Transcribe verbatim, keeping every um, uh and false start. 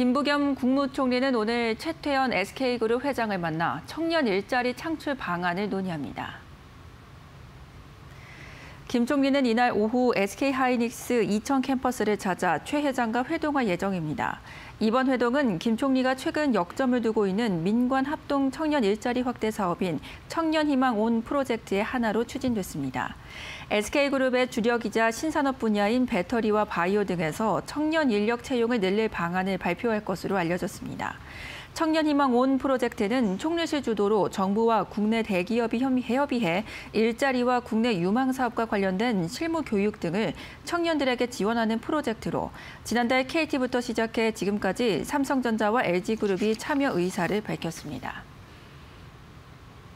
김부겸 국무총리는 오늘 최태원 에스케이그룹 회장을 만나 청년 일자리 창출 방안을 논의합니다. 김 총리는 이날 오후 에스케이하이닉스 이천 캠퍼스를 찾아 최 회장과 회동할 예정입니다. 이번 회동은 김 총리가 최근 역점을 두고 있는 민관 합동 청년 일자리 확대 사업인 청년희망온 프로젝트의 하나로 추진됐습니다. 에스케이그룹의 주력이자 신산업 분야인 배터리와 바이오 등에서 청년 인력 채용을 늘릴 방안을 발표할 것으로 알려졌습니다. 청년희망온 프로젝트는 총리실 주도로 정부와 국내 대기업이 협의해 일자리와 국내 유망사업과 관련된 실무 교육 등을 청년들에게 지원하는 프로젝트로 지난달 케이티부터 시작해 지금까지 삼성전자와 엘지그룹이 참여 의사를 밝혔습니다.